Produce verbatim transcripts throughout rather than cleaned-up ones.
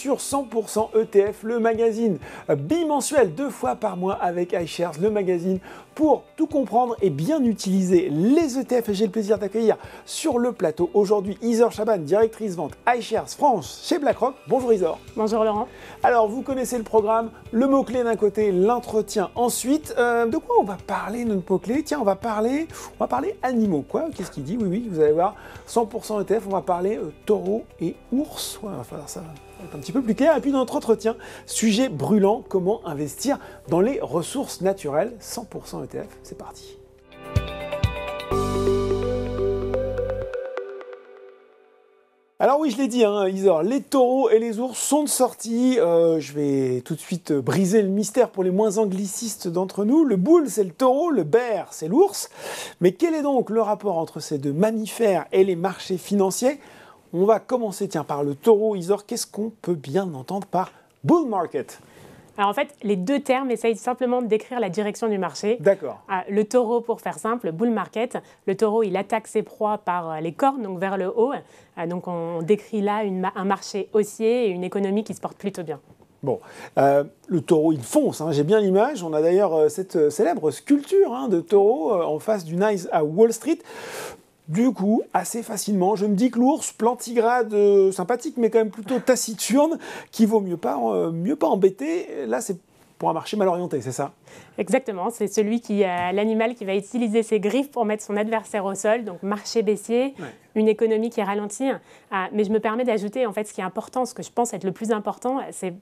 sur cent pour cent E T F, le magazine bimensuel deux fois par mois avec iShares, le magazine pour tout comprendre et bien utiliser les E T F. Et j'ai le plaisir d'accueillir sur le plateau aujourd'hui Isaure Chabannes, directrice vente iShares France chez BlackRock. Bonjour Isaure. Bonjour Laurent. Alors vous connaissez le programme, le mot-clé d'un côté, l'entretien ensuite. Euh, de quoi on va parler notre mot-clé? Tiens, on va parler, on va parler animaux. Quoi? Qu'est-ce qu'il dit? Oui, oui, vous allez voir, cent pour cent E T F, on va parler euh, taureau et ours. Ouais, il va falloir ça. Un petit peu plus clair. Et puis notre entretien, sujet brûlant, comment investir dans les ressources naturelles, cent pour cent E T F, c'est parti. Alors oui, je l'ai dit, hein, Isaure, les taureaux et les ours sont de sortie. Euh, je vais tout de suite briser le mystère pour les moins anglicistes d'entre nous. Le boule, c'est le taureau, le bear, c'est l'ours. Mais quel est donc le rapport entre ces deux mammifères et les marchés financiers ? On va commencer tiens, par le taureau. Isaure, qu'est-ce qu'on peut bien entendre par « bull market » ? Alors en fait, les deux termes essayent simplement de décrire la direction du marché. D'accord. Le taureau, pour faire simple, bull market, le taureau, il attaque ses proies par les cornes, donc vers le haut. Donc on décrit là une, un marché haussier et une économie qui se porte plutôt bien. Bon, euh, le taureau, il fonce, hein, j'ai bien l'image. On a d'ailleurs cette célèbre sculpture hein, de taureau en face du Nice à Wall Street. Du coup, assez facilement, je me dis que l'ours, plantigrade, euh, sympathique, mais quand même plutôt taciturne, qui vaut mieux pas, euh, mieux pas embêter, là c'est pour un marché mal orienté, c'est ça? Exactement, c'est celui qui, euh, l'animal qui va utiliser ses griffes pour mettre son adversaire au sol, donc marché baissier, ouais. Une économie qui ralentit. Euh, mais je me permets d'ajouter, en fait, ce qui est important, ce que je pense être le plus important, c'est...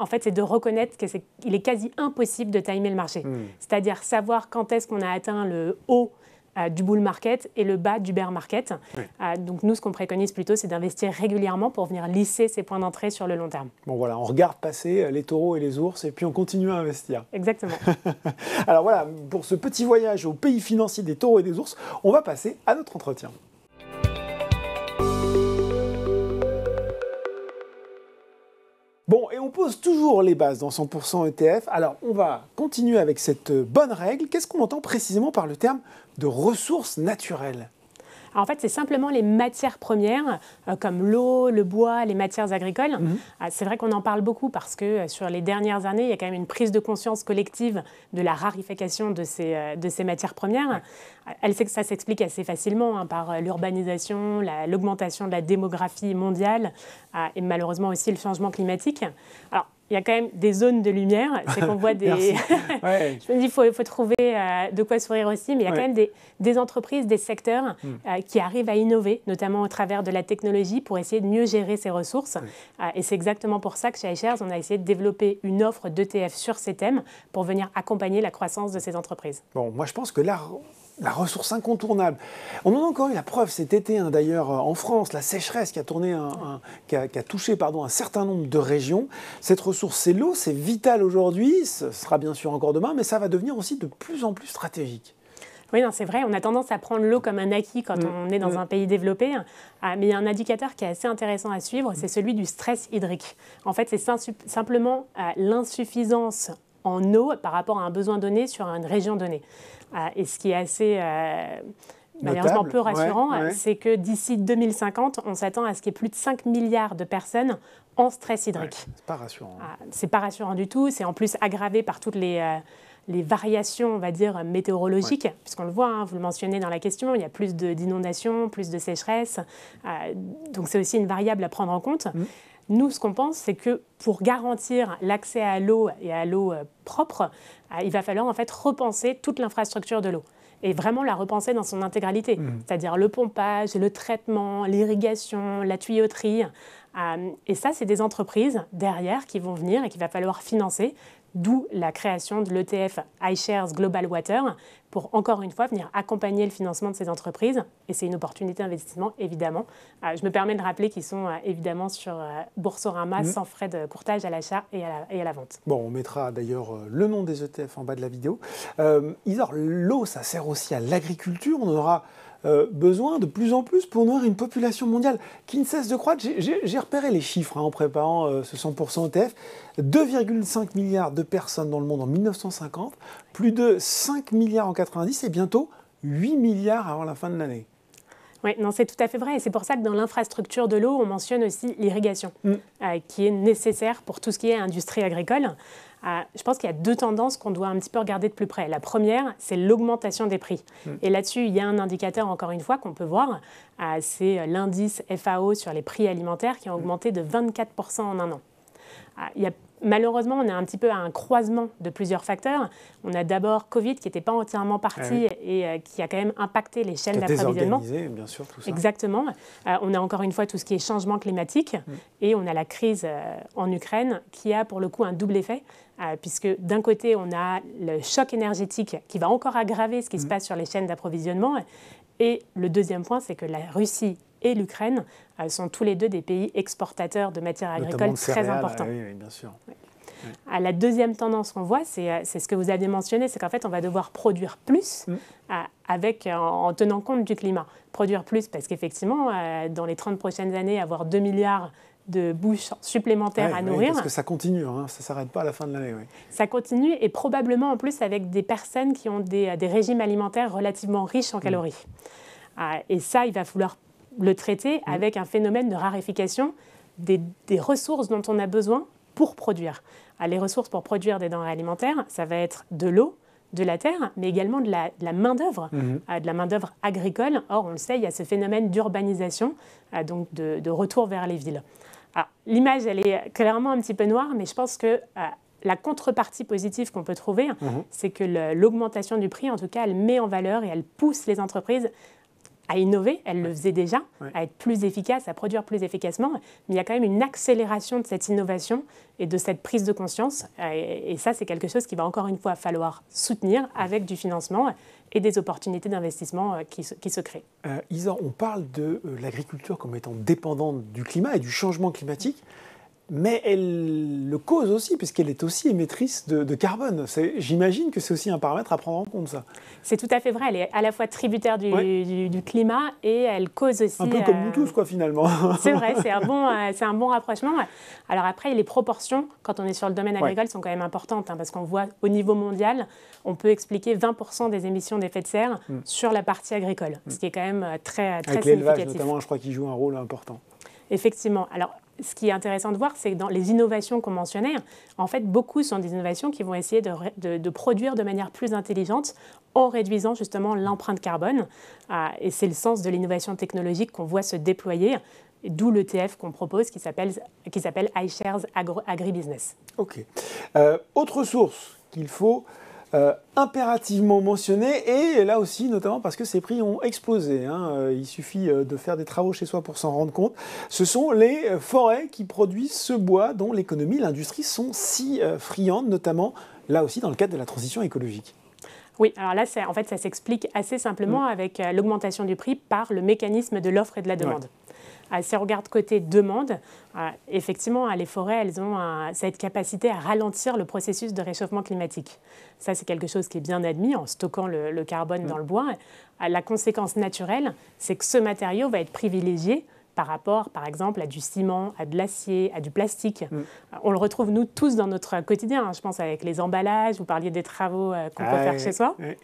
En fait, c'est de reconnaître qu'il est quasi impossible de timer le marché. Mmh. C'est-à-dire savoir quand est-ce qu'on a atteint le haut euh, du bull market et le bas du bear market. Oui. Euh, donc nous, ce qu'on préconise plutôt, c'est d'investir régulièrement pour venir lisser ces points d'entrée sur le long terme. Bon voilà, on regarde passer les taureaux et les ours et puis on continue à investir. Exactement. Alors voilà, pour ce petit voyage au pays financier des taureaux et des ours, on va passer à notre entretien. Bon, et on pose toujours les bases dans cent pour cent E T F. Alors, on va continuer avec cette bonne règle. Qu'est-ce qu'on entend précisément par le terme de ressources naturelles ? Alors en fait, c'est simplement les matières premières, euh, comme l'eau, le bois, les matières agricoles. Mmh. Euh, c'est vrai qu'on en parle beaucoup parce que euh, sur les dernières années, il y a quand même une prise de conscience collective de la raréfaction de ces, euh, de ces matières premières. Mmh. Elle sait que ça s'explique assez facilement hein, par euh, l'urbanisation, l'augmentation de la démographie mondiale euh, et malheureusement aussi le changement climatique. Alors, il y a quand même des zones de lumière, c'est qu'on voit des... ouais. Je me dis, il faut, faut trouver euh, de quoi sourire aussi, mais il y a ouais. quand même des, des entreprises, des secteurs mm. euh, qui arrivent à innover, notamment au travers de la technologie, pour essayer de mieux gérer ces ressources. Mm. Euh, et c'est exactement pour ça que chez iShares, on a essayé de développer une offre d'E T F sur ces thèmes pour venir accompagner la croissance de ces entreprises. Bon, moi je pense que là... La ressource incontournable. On en a encore eu la preuve cet été, hein, d'ailleurs, en France, la sécheresse qui a, tourné un, un, qui a, qui a touché pardon, un certain nombre de régions. Cette ressource, c'est l'eau, c'est vital aujourd'hui, ce sera bien sûr encore demain, mais ça va devenir aussi de plus en plus stratégique. Oui, c'est vrai, on a tendance à prendre l'eau comme un acquis quand mmh. on est dans mmh. un pays développé. Ah, mais il y a un indicateur qui est assez intéressant à suivre, mmh. c'est celui du stress hydrique. En fait, c'est simplement euh, l'insuffisance en eau par rapport à un besoin donné sur une région donnée. Euh, et ce qui est assez euh, malheureusement peu rassurant, ouais, ouais. c'est que d'ici deux mille cinquante, on s'attend à ce qu'il y ait plus de cinq milliards de personnes en stress hydrique. Ouais, c'est pas rassurant. Euh, c'est pas rassurant du tout. C'est en plus aggravé par toutes les... Euh, les variations, on va dire, météorologiques, ouais. puisqu'on le voit, hein, vous le mentionnez dans la question, il y a plus d'inondations, plus de sécheresse, euh, donc c'est aussi une variable à prendre en compte. Mmh. Nous, ce qu'on pense, c'est que pour garantir l'accès à l'eau et à l'eau euh, propre, euh, il va falloir en fait repenser toute l'infrastructure de l'eau. Et vraiment la repenser dans son intégralité, mmh. c'est-à-dire le pompage, le traitement, l'irrigation, la tuyauterie. Euh, et ça, c'est des entreprises derrière qui vont venir et qu'il va falloir financer, d'où la création de l'E T F iShares Global Water, pour encore une fois venir accompagner le financement de ces entreprises. Et c'est une opportunité d'investissement, évidemment. Euh, je me permets de rappeler qu'ils sont euh, évidemment sur euh, Boursorama, mmh. sans frais de courtage à l'achat et, la, et à la vente. Bon, on mettra d'ailleurs euh, le nom des E T F en bas de la vidéo. Euh, Isaure, l'eau, ça sert aussi à l'agriculture. On aura euh, besoin de plus en plus pour nourrir une population mondiale qui ne cesse de croître. J'ai repéré les chiffres hein, en préparant euh, ce cent pour cent E T F. deux virgule cinq milliards de personnes dans le monde en mille neuf cent cinquante, plus de cinq milliards en quatre-vingt-dix et bientôt huit milliards avant la fin de l'année. Oui, non, c'est tout à fait vrai. Et c'est pour ça que dans l'infrastructure de l'eau, on mentionne aussi l'irrigation, mmh. euh, qui est nécessaire pour tout ce qui est industrie agricole. Euh, je pense qu'il y a deux tendances qu'on doit un petit peu regarder de plus près. La première, c'est l'augmentation des prix. Mmh. Et là-dessus, il y a un indicateur, encore une fois, qu'on peut voir. Euh, c'est l'indice F A O sur les prix alimentaires qui a augmenté de vingt-quatre pour cent en un an. Euh, il y a Malheureusement, on est un petit peu à un croisement de plusieurs facteurs. On a d'abord Covid qui n'était pas entièrement parti ah oui. et euh, qui a quand même impacté les chaînes d'approvisionnement. Désorganisé, bien sûr, tout ça. Exactement. Euh, on a encore une fois tout ce qui est changement climatique mmh. et on a la crise euh, en Ukraine qui a pour le coup un double effet. Euh, puisque d'un côté, on a le choc énergétique qui va encore aggraver ce qui mmh. se passe sur les chaînes d'approvisionnement. Et le deuxième point, c'est que la Russie et l'Ukraine euh, sont tous les deux des pays exportateurs de matières agricoles très importants. Oui, oui, bien sûr. Oui. Oui. À la deuxième tendance qu'on voit, c'est ce que vous avez mentionné, c'est qu'en fait, on va devoir produire plus mm. euh, avec, en, en tenant compte du climat. Produire plus parce qu'effectivement, euh, dans les trente prochaines années, avoir deux milliards de bouches supplémentaires oui, à nourrir. Oui, parce que ça continue, hein, ça ne s'arrête pas à la fin de l'année. Oui. Ça continue et probablement en plus avec des personnes qui ont des, des régimes alimentaires relativement riches en calories. Mm. Euh, et ça, il va falloir le traiter avec un phénomène de raréfication des, des ressources dont on a besoin pour produire. Les ressources pour produire des denrées alimentaires, ça va être de l'eau, de la terre, mais également de la, de la main-d'œuvre, mm-hmm. de la main-d'œuvre agricole. Or, on le sait, il y a ce phénomène d'urbanisation, donc de, de retour vers les villes. L'image, elle est clairement un petit peu noire, mais je pense que la contrepartie positive qu'on peut trouver, mm-hmm. c'est que l'augmentation du prix, en tout cas, elle met en valeur et elle pousse les entreprises à innover, elle le faisait déjà, oui. à être plus efficace, à produire plus efficacement, mais il y a quand même une accélération de cette innovation et de cette prise de conscience. Et ça, c'est quelque chose qui va encore une fois falloir soutenir avec du financement et des opportunités d'investissement qui, qui se créent. Euh, Isaure, on parle de l'agriculture comme étant dépendante du climat et du changement climatique, mais elle le cause aussi, puisqu'elle est aussi émettrice de, de carbone. J'imagine que c'est aussi un paramètre à prendre en compte, ça. C'est tout à fait vrai. Elle est à la fois tributaire du, ouais. du, du climat et elle cause aussi... Un peu euh, comme nous tous, quoi, finalement. C'est vrai, c'est un, bon, euh, un bon rapprochement. Alors après, les proportions, quand on est sur le domaine agricole, ouais. sont quand même importantes, hein, parce qu'on voit au niveau mondial, on peut expliquer vingt pour cent des émissions d'effet de serre mmh. sur la partie agricole, mmh. ce qui est quand même très, très Avec significatif. Avec l'élevage, notamment, je crois qu'il joue un rôle important. Effectivement. Alors, ce qui est intéressant de voir, c'est que dans les innovations qu'on mentionnait, en fait, beaucoup sont des innovations qui vont essayer de, de, de produire de manière plus intelligente en réduisant justement l'empreinte carbone. Euh, et c'est le sens de l'innovation technologique qu'on voit se déployer, d'où l'E T F qu'on propose qui s'appelle iShares Agribusiness. OK. Euh, autre source qu'il faut euh, impérativement mentionner, et là aussi notamment parce que ces prix ont explosé, hein, il suffit de faire des travaux chez soi pour s'en rendre compte, ce sont les forêts qui produisent ce bois dont l'économie, l'industrie sont si euh, friandes, notamment là aussi dans le cadre de la transition écologique. Oui, alors là, ça, en fait, ça s'explique assez simplement mmh. avec euh, l'augmentation du prix par le mécanisme de l'offre et de la demande. Ouais. Si on regarde côté demande, effectivement, les forêts, elles ont cette capacité à ralentir le processus de réchauffement climatique. Ça, c'est quelque chose qui est bien admis en stockant le carbone dans le bois. La conséquence naturelle, c'est que ce matériau va être privilégié par rapport, par exemple, à du ciment, à de l'acier, à du plastique. Mm. On le retrouve, nous, tous dans notre quotidien. Hein, je pense avec les emballages, vous parliez des travaux euh, qu'on ah, peut faire oui, chez soi. Oui.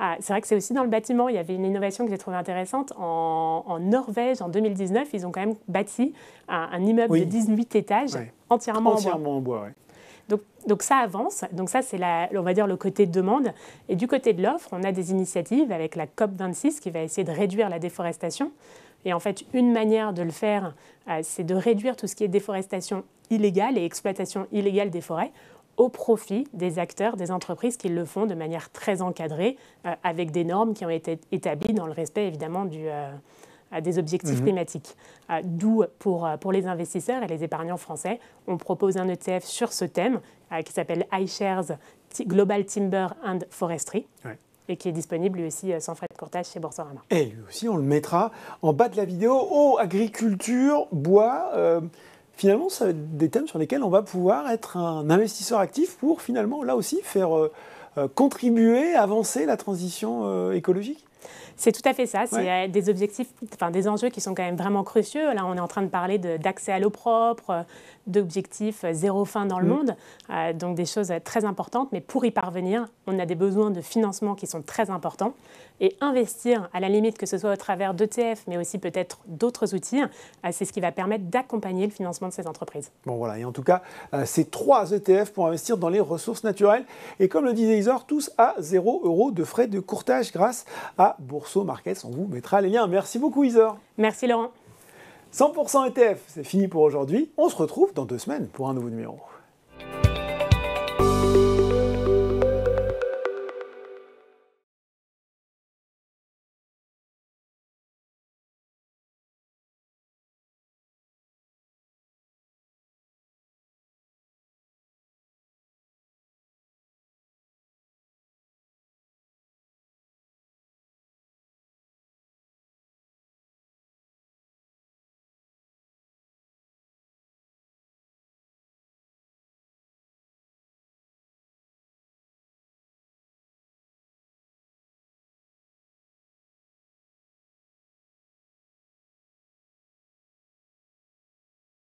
Ah, c'est vrai que c'est aussi dans le bâtiment. Il y avait une innovation que j'ai trouvée intéressante. En, en Norvège, en deux mille dix-neuf, ils ont quand même bâti un, un immeuble oui. de dix-huit étages oui. entièrement, entièrement en bois. En bois oui. donc, donc ça avance. Donc ça, c'est, on va dire, le côté demande. Et du côté de l'offre, on a des initiatives avec la COP vingt-six qui va essayer de réduire la déforestation. Et en fait, une manière de le faire, euh, c'est de réduire tout ce qui est déforestation illégale et exploitation illégale des forêts au profit des acteurs, des entreprises qui le font de manière très encadrée, euh, avec des normes qui ont été établies dans le respect, évidemment, du, euh, des objectifs mmh. climatiques. Euh, D'où, pour, pour les investisseurs et les épargnants français, on propose un E T F sur ce thème euh, qui s'appelle iShares Global Timber and Forestry. Ouais. Et qui est disponible lui aussi sans frais de courtage chez Boursorama. Et lui aussi, on le mettra en bas de la vidéo. Oh, agriculture, bois, euh, finalement, ça va être des thèmes sur lesquels on va pouvoir être un investisseur actif pour finalement, là aussi, faire euh, contribuer, avancer la transition euh, écologique. C'est tout à fait ça. C'est ouais. des objectifs, enfin des enjeux qui sont quand même vraiment cruciaux. Là, on est en train de parler d'accès à l'eau propre, d'objectifs zéro fin dans le mmh. monde. Euh, donc des choses très importantes. Mais pour y parvenir, on a des besoins de financement qui sont très importants. et investir à la limite, que ce soit au travers d'E T F, mais aussi peut-être d'autres outils. C'est ce qui va permettre d'accompagner le financement de ces entreprises. Bon voilà, et en tout cas, c'est trois E T F pour investir dans les ressources naturelles. Et comme le disait Isaure, tous à zéro euro de frais de courtage grâce à Bourso Markets. On vous mettra les liens. Merci beaucoup Isaure. Merci Laurent. cent pour cent E T F, c'est fini pour aujourd'hui. On se retrouve dans deux semaines pour un nouveau numéro.